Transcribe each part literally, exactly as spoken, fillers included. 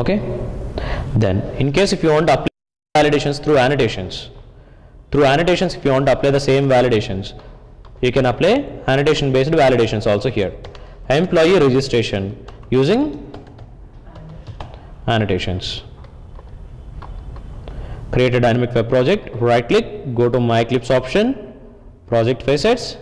Okay, then in case if you want to apply validations through annotations, through annotations if you want to apply the same validations, you can apply annotation based validations also here. Employee registration using annotations. Create a dynamic web project, right click, go to MyEclipse option, project facets.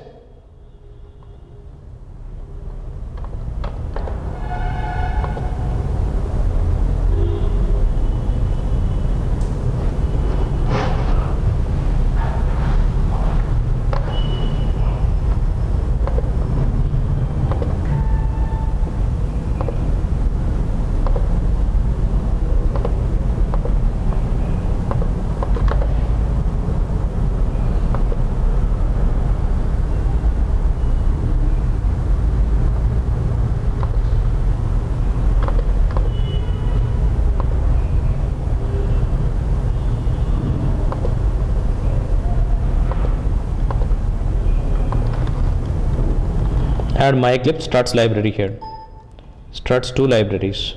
Add MyEclipse Struts library here. Struts two libraries.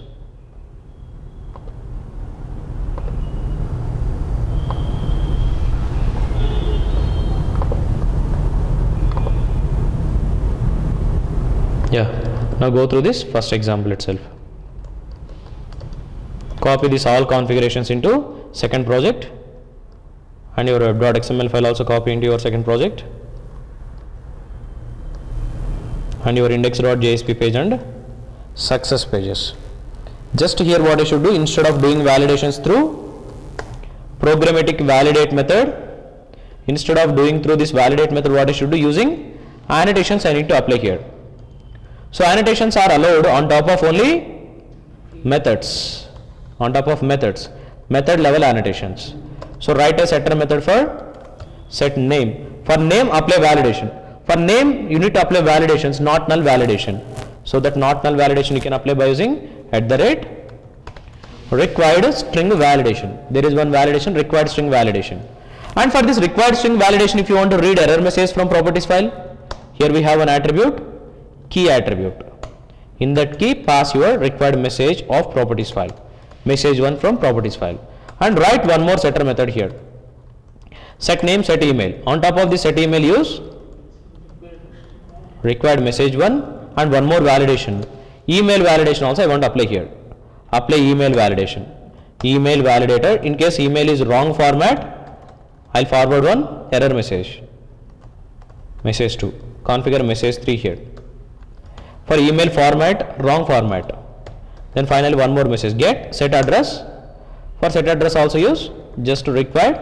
Yeah. Now go through this first example itself. Copy this all configurations into second project, and your web dot X M L file also copy into your second project. And your index dot J S P page and success pages. Just here what you should do, instead of doing validations through programmatic validate method, instead of doing through this validate method, what you should do, using annotations I need to apply here. So annotations are allowed on top of only methods, on top of methods, method level annotations. So write a setter method for set name. For name apply validation. For name you need to apply validations, not null validation. So that not null validation you can apply by using at the rate required string validation. There is one validation, required string validation. And for this required string validation, if you want to read error message from properties file, here we have an attribute, key attribute. In that key pass your required message of properties file, message one from properties file. And write one more setter method here, set name, set email. On top of this set email use required message one and one more validation, email validation also I want to apply here. Apply email validation, email validator. In case email is wrong format, I'll forward one error message, message two, configure message three here. For email format, wrong format. Then finally one more message, get set address. For set address also use just required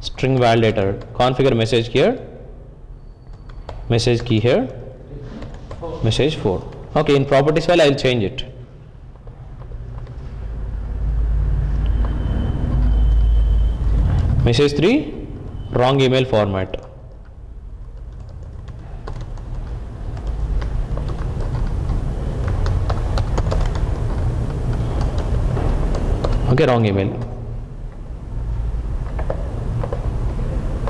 string validator, configure message here, message key here, message four. Okay, in properties file I will change it. Message three, wrong email format. Okay, wrong email.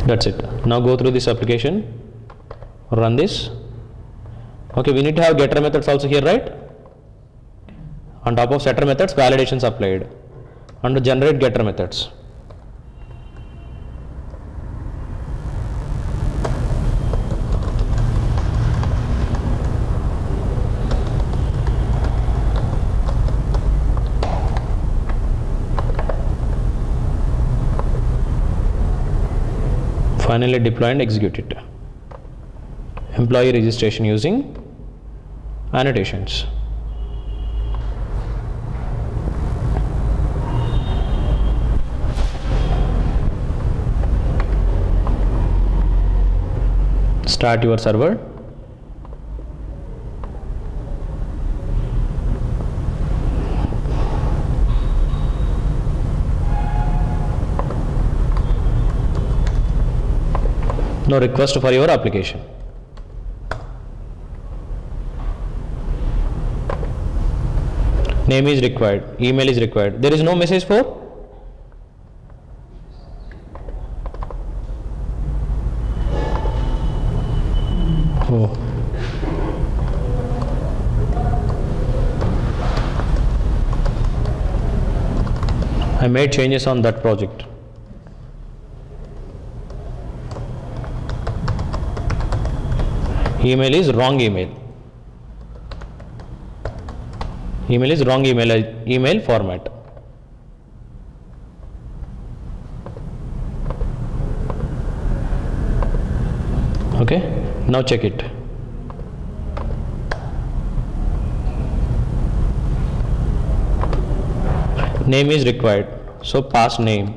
That's it. Now go through this application. Run this. Okay, we need to have getter methods also here, right? On top of setter methods, validations applied. And to generate getter methods. Finally, deploy and execute it. Employee registration using annotations. Start your server. Now request for your application. Name is required, email is required. There is no message for? Oh. I made changes on that project. Email is wrong email. Email is wrong email, email format. Okay, now check it. Name is required, so pass name.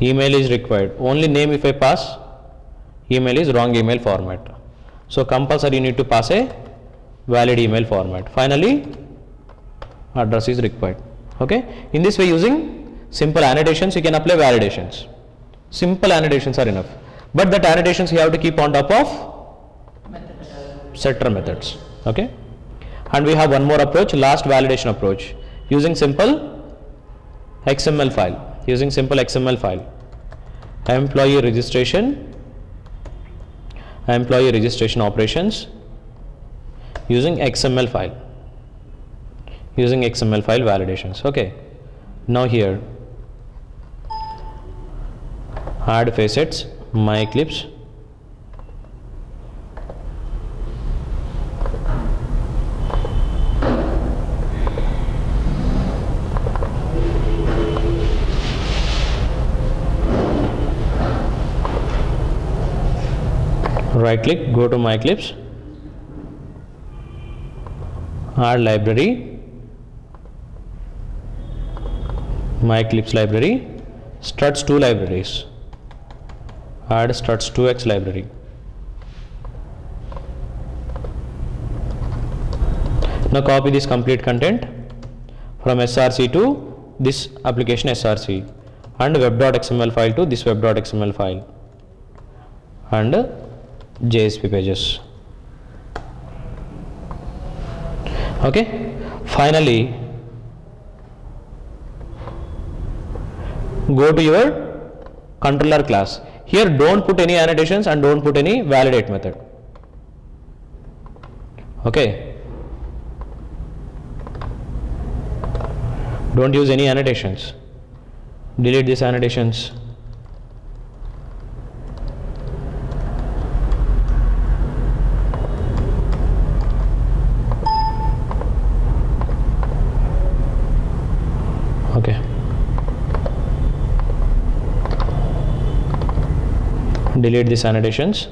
Email is required, only name if I pass. Email is wrong email format, so compulsory you need to pass a valid email format. Finally, address is required. Okay, in this way, using simple annotations, you can apply validations. Simple annotations are enough, but that annotations you have to keep on top of methods. Setter methods. Okay, and we have one more approach, last validation approach, using simple X M L file. Using simple X M L file, employee registration. Employee registration operations using X M L file, using X M L file validations. Okay, now here add facets, MyEclipse, right click, go to MyEclipse, add library, MyEclipse library, Struts two libraries, add Struts two X library. Now copy this complete content from S R C to this application S R C and web dot X M L file to this web dot X M L file and J S P pages. Okay, finally go to your controller class. Here don't put any annotations and don't put any validate method. Okay, don't use any annotations. Delete these annotations. Okay, delete these annotations.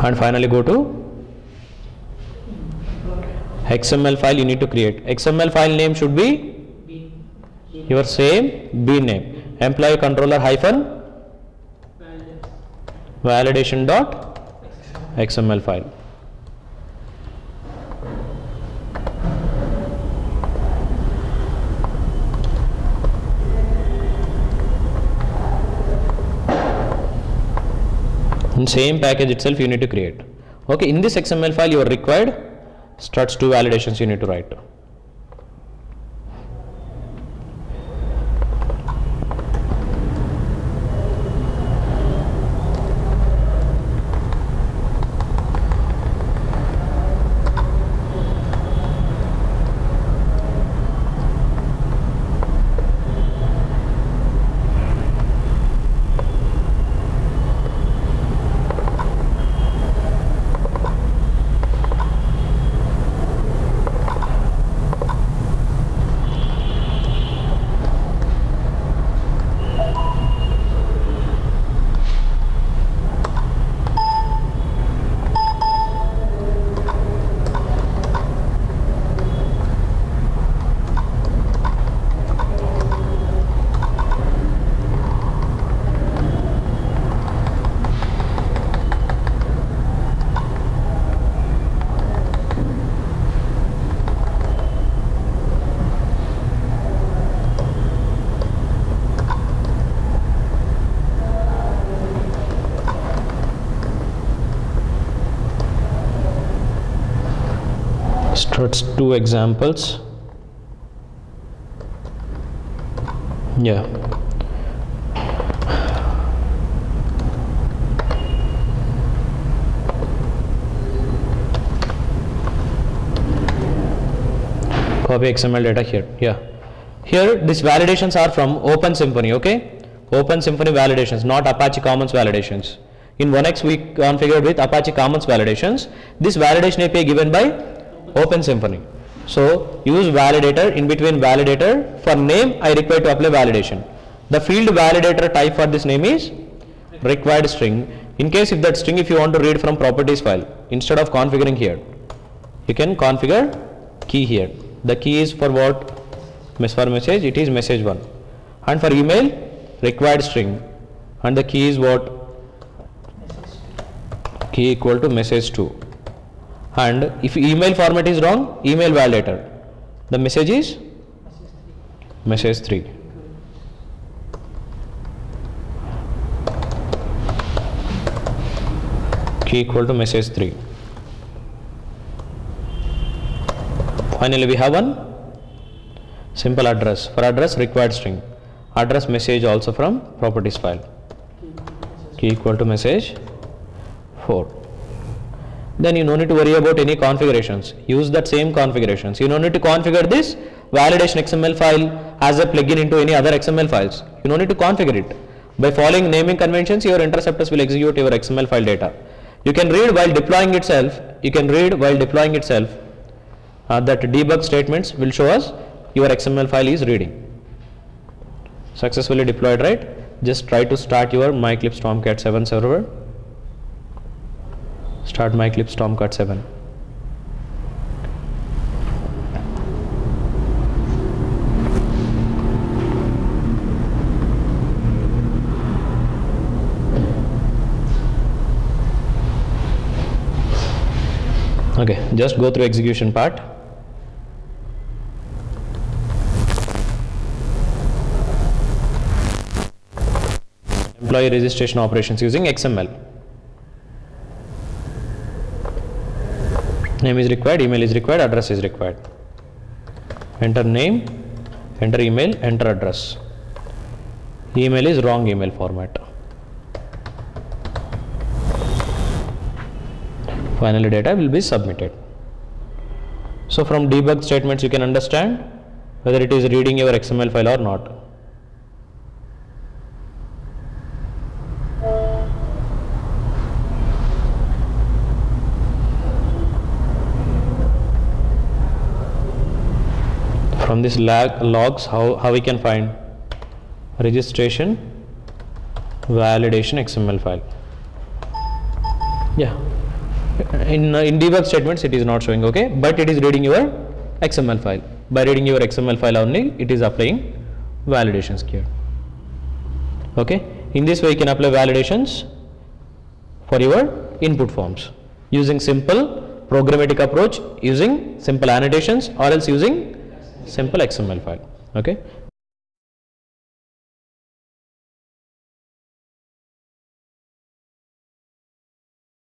And finally go to X M L file you need to create. X M L file name should be your same B name, employee controller hyphen validation dot X M L file. In same package itself you need to create. Okay, in this X M L file you are required Struts two validations you need to write. Two examples. Yeah, Copy X M L data here. Yeah. Here these validations are from Open Symphony, okay? Open Symphony validations, not Apache Commons validations. In one X we configured with Apache Commons validations. This validation A P I given by Open Symphony. So use validator, in between validator, for name I require to apply validation. The field validator type for this name is required string. In case if that string if you want to read from properties file, instead of configuring here, you can configure key here. The key is for what? For message, it is message one. And for email, required string. And the key is what? Key equal to message two. And if email format is wrong, email validator. The message is message three. Key equal to message three. Finally, we have one simple address. For address, required string. Address message also from properties file. Key equal to message four. Then you no need to worry about any configurations. Use that same configurations. You no need to configure this validation X M L file as a plugin into any other X M L files. You no need to configure it. By following naming conventions, your interceptors will execute your X M L file data. You can read while deploying itself. You can read while deploying itself. Uh, that debug statements will show us your X M L file is reading. Successfully deployed, right? Just try to start your MyEclipse Tomcat seven server. Start MyEclipse Tomcat seven. Okay, just go through execution part. Employee registration operations using X M L. Name is required, email is required, address is required. Enter name, enter email, enter address. Email is wrong email format. Finally, data will be submitted. So from debug statements you can understand whether it is reading your X M L file or not. From this lag logs, how, how we can find registration validation X M L file. Yeah, in, in debug statements it is not showing, okay, but it is reading your X M L file. By reading your X M L file only, it is applying validations here. Okay, in this way you can apply validations for your input forms using simple programmatic approach, using simple annotations, or else using simple X M L file, okay.